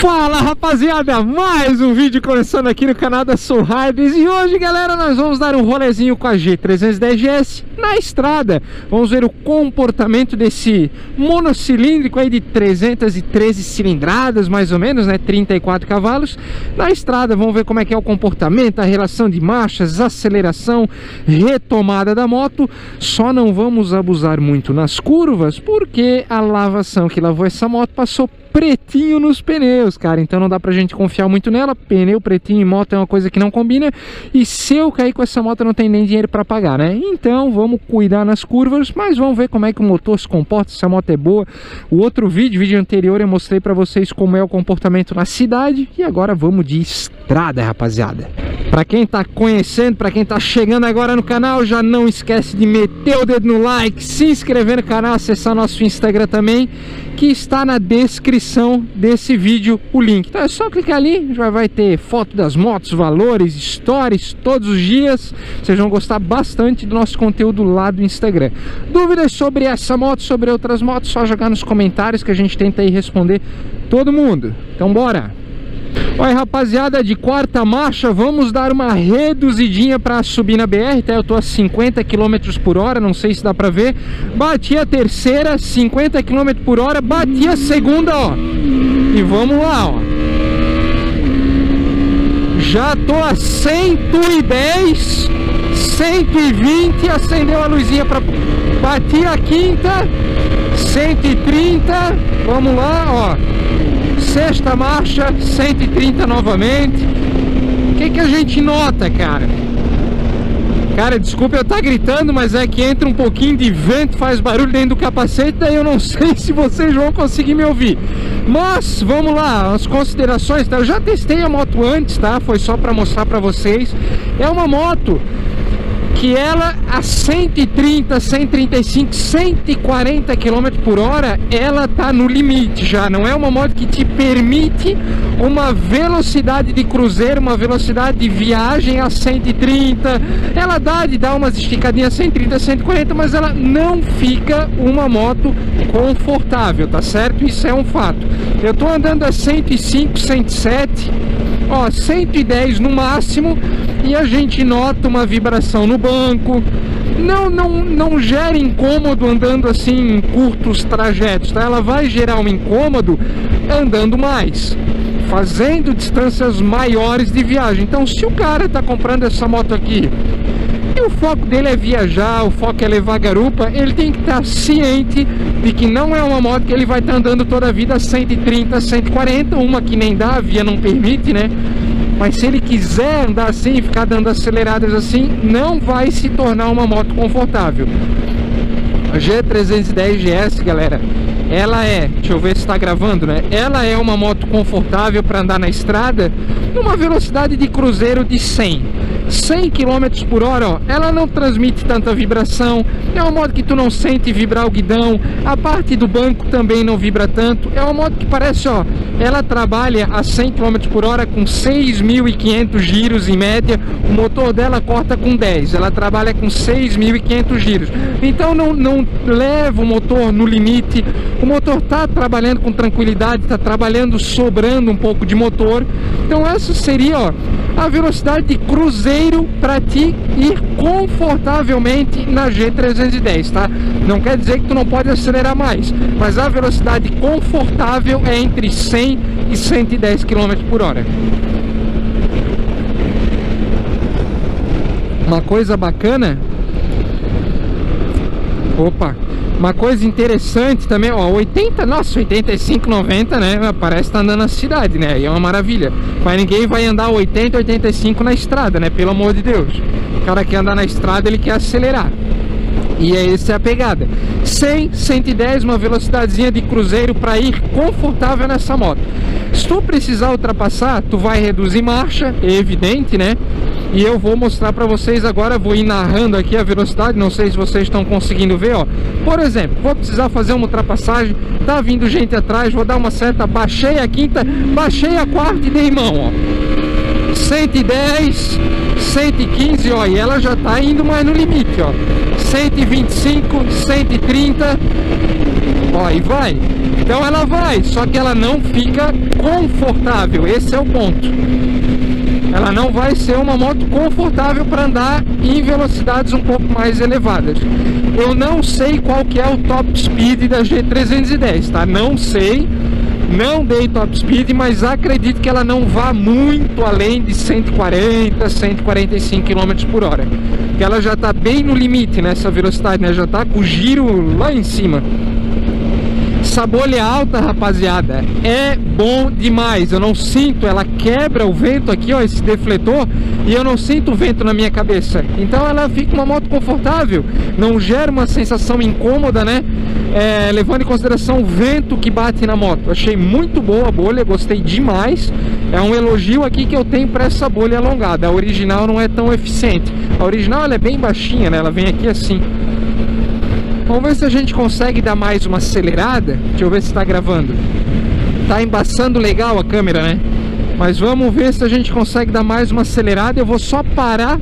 Fala rapaziada, mais um vídeo começando aqui no canal da Soul Riders. E hoje, galera, nós vamos dar um rolezinho com a G310 GS na estrada. Vamos ver o comportamento desse monocilíndrico aí de 313 cilindradas, mais ou menos, né, 34 cavalos na estrada. Vamos ver como é que é o comportamento, a relação de marchas, aceleração, retomada da moto. Só não vamos abusar muito nas curvas, porque a lavação que lavou essa moto passou pretinho nos pneus, cara, então não dá pra gente confiar muito nela. Pneu pretinho e moto é uma coisa que não combina, e se eu cair com essa moto não tem nem dinheiro pra pagar, né? Então vamos cuidar nas curvas, mas vamos ver como é que o motor se comporta, se essa moto é boa. O outro vídeo anterior eu mostrei pra vocês como é o comportamento na cidade, e agora vamos de estrada, rapaziada. Pra quem tá conhecendo, pra quem tá chegando agora no canal, já não esquece de meter o dedo no like, se inscrever no canal, acessar nosso Instagram também, que está na descrição desse vídeo o link. Então é só clicar ali, já vai ter foto das motos, valores, stories, todos os dias. Vocês vão gostar bastante do nosso conteúdo lá do Instagram. Dúvidas sobre essa moto, sobre outras motos, só jogar nos comentários que a gente tenta aí responder todo mundo. Então bora! Olha, rapaziada, de quarta marcha vamos dar uma reduzidinha para subir na BR, tá? Eu tô a 50 km/h, não sei se dá para ver. Bati a terceira, 50 km/h, bati a segunda, ó. E vamos lá, ó. Já tô a 110, 120, acendeu a luzinha para bati a quinta, 130, vamos lá, ó. Sexta marcha, 130 novamente. O que que a gente nota, cara? Cara, desculpa eu estar gritando, mas é que entra um pouquinho de vento, faz barulho dentro do capacete, daí eu não sei se vocês vão conseguir me ouvir. Mas vamos lá, as considerações, tá? Eu já testei a moto antes, tá? Foi só para mostrar para vocês. É uma moto que ela a 130, 135, 140 km/h, ela tá no limite já. Não é uma moto que te permite uma velocidade de cruzeiro, uma velocidade de viagem a 130. Ela dá de dar umas esticadinhas a 130, 140, mas ela não fica uma moto confortável, tá certo? Isso é um fato. Eu tô andando a 105, 107, ó, 110 no máximo, e a gente nota uma vibração no banco. Não gera incômodo andando assim em curtos trajetos, tá? Ela vai gerar um incômodo andando mais, fazendo distâncias maiores de viagem. Então se o cara tá comprando essa moto aqui e o foco dele é viajar, o foco é levar garupa, ele tem que estar ciente de que não é uma moto que ele vai estar andando toda a vida a 130, 140, uma que nem dá, a via não permite, né? Mas se ele quiser andar assim, ficar dando aceleradas assim, não vai se tornar uma moto confortável. A G310 GS, galera, ela é, deixa eu ver se está gravando, né? Ela é uma moto confortável para andar na estrada, numa velocidade de cruzeiro de 100 km/h, ó. Ela não transmite tanta vibração, é uma moto que tu não sente vibrar o guidão, a parte do banco também não vibra tanto. É uma moto que parece, ó, ela trabalha a 100 km/h com 6.500 giros em média, o motor dela corta com 10, ela trabalha com 6.500 giros, então não leva o motor no limite. O motor tá trabalhando com tranquilidade, tá trabalhando sobrando um pouco de motor. Então essa seria, ó, a velocidade de cruzeiro para ti ir confortavelmente na G310, tá? Não quer dizer que tu não pode acelerar mais, mas a velocidade confortável é entre 100 e 110 km/h. Uma coisa bacana, opa, uma coisa interessante também, ó, 80, nossa, 85, 90, né? Parece que tá andando na cidade, né? E é uma maravilha. Mas ninguém vai andar 80, 85 na estrada, né? Pelo amor de Deus. O cara quer andar na estrada, ele quer acelerar. E essa é a pegada. 100, 110, uma velocidadezinha de cruzeiro para ir confortável nessa moto. Se tu precisar ultrapassar, tu vai reduzir marcha, é evidente, né? E eu vou mostrar para vocês agora, vou ir narrando aqui a velocidade, não sei se vocês estão conseguindo ver, ó. Por exemplo, vou precisar fazer uma ultrapassagem, tá vindo gente atrás, vou dar uma seta, baixei a quinta, baixei a quarta e dei mão, ó. 110, 115, ó, e ela já tá indo mais no limite, ó. 125, 130, ó, ó, e vai. Então ela vai, só que ela não fica confortável, esse é o ponto. Ela não vai ser uma moto confortável para andar em velocidades um pouco mais elevadas. Eu não sei qual que é o top speed da G310, tá? Não sei, não dei top speed, mas acredito que ela não vá muito além de 140, 145 km por hora. Que ela já está bem no limite nessa velocidade, né? Já está com o giro lá em cima. Essa bolha alta, rapaziada, é bom demais. Eu não sinto, ela quebra o vento aqui, ó, esse defletor, e eu não sinto o vento na minha cabeça. Então ela fica uma moto confortável, não gera uma sensação incômoda, né? É, levando em consideração o vento que bate na moto. Achei muito boa a bolha, gostei demais. É um elogio aqui que eu tenho para essa bolha alongada. A original não é tão eficiente. A original ela é bem baixinha, né? Ela vem aqui assim. Vamos ver se a gente consegue dar mais uma acelerada. Deixa eu ver se tá gravando. Tá embaçando legal a câmera, né? Mas vamos ver se a gente consegue dar mais uma acelerada. Eu vou só parar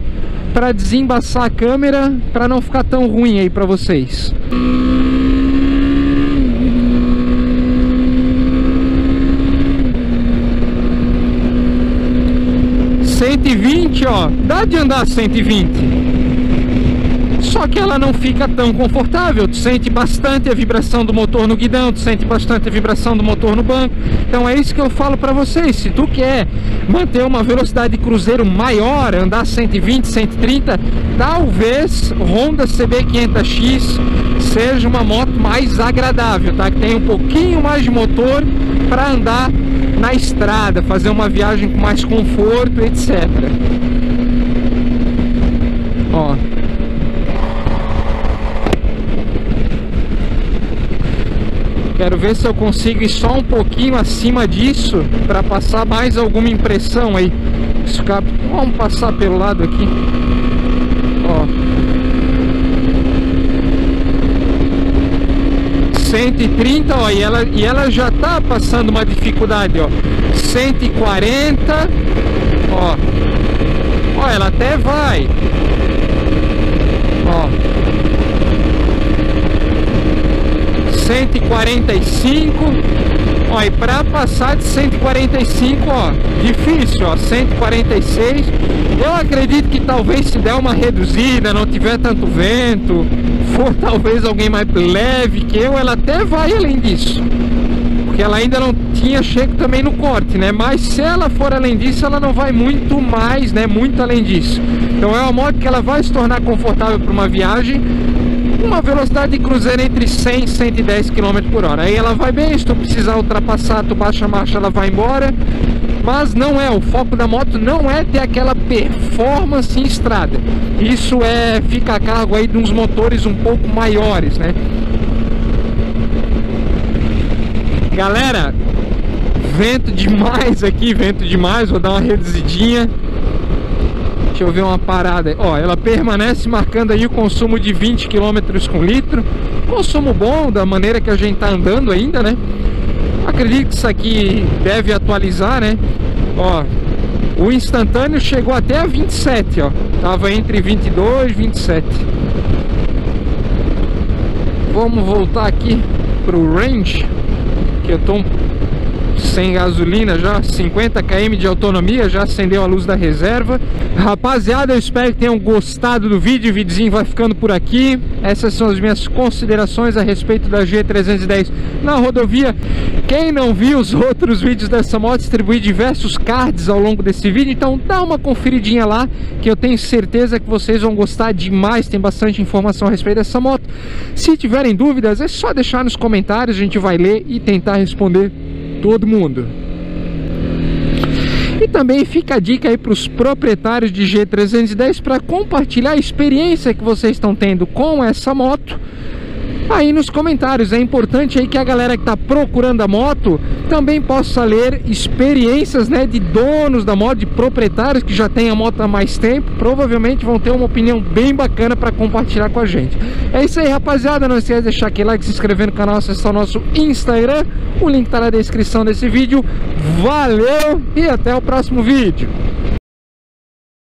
para desembaçar a câmera, para não ficar tão ruim aí para vocês. (120), ó. Dá de andar 120. Só que ela não fica tão confortável, tu sente bastante a vibração do motor no guidão, tu sente bastante a vibração do motor no banco. Então é isso que eu falo pra vocês, se tu quer manter uma velocidade de cruzeiro maior, andar 120, 130, talvez Honda CB500X seja uma moto mais agradável, tá? Que tem um pouquinho mais de motor pra andar na estrada, fazer uma viagem com mais conforto, etc. Ó. Quero ver se eu consigo ir só um pouquinho acima disso para passar mais alguma impressão aí. Vamos passar pelo lado aqui. Ó. 130, ó, e ela já tá passando uma dificuldade, ó. 140, ó. Ó, ela até vai. Ó. 145, ó, e para passar de 145, ó, difícil, ó, 146. Eu acredito que talvez se der uma reduzida, não tiver tanto vento, for talvez alguém mais leve que eu, ela até vai além disso, porque ela ainda não tinha chego também no corte, né? Mas se ela for além disso, ela não vai muito mais, né? Muito além disso. Então é uma moto que ela vai se tornar confortável para uma viagem. Uma velocidade de cruzeiro entre 100 e 110 km por hora. Aí ela vai bem, se tu precisar ultrapassar, tu baixa a marcha, ela vai embora. Mas não é, o foco da moto não é ter aquela performance em estrada. Isso é, fica a cargo aí de uns motores um pouco maiores, né? Galera, vento demais aqui, vento demais, vou dar uma reduzidinha. Deixa eu ver uma parada. Ó, ela permanece marcando aí o consumo de 20 km com litro. Consumo bom da maneira que a gente tá andando ainda, né? Acredito que isso aqui deve atualizar, né? Ó, o instantâneo chegou até a 27, ó. Tava entre 22 e 27. Vamos voltar aqui pro range, que eu tô sem gasolina já, 50 km de autonomia, já acendeu a luz da reserva. Rapaziada, eu espero que tenham gostado do vídeo, o videozinho vai ficando por aqui. Essas são as minhas considerações a respeito da G310 na rodovia. Quem não viu os outros vídeos dessa moto, distribuí diversos cards ao longo desse vídeo, então dá uma conferidinha lá, que eu tenho certeza que vocês vão gostar demais, tem bastante informação a respeito dessa moto. Se tiverem dúvidas, é só deixar nos comentários, a gente vai ler e tentar responder todo mundo. E também fica a dica aí para os proprietários de G310 para compartilhar a experiência que vocês estão tendo com essa moto aí nos comentários. É importante aí que a galera que está procurando a moto também possa ler experiências, né, de donos da moto, de proprietários que já tem a moto há mais tempo. Provavelmente vão ter uma opinião bem bacana para compartilhar com a gente. É isso aí, rapaziada. Não esquece de deixar aquele like, se inscrever no canal, acessar o nosso Instagram. O link está na descrição desse vídeo. Valeu e até o próximo vídeo.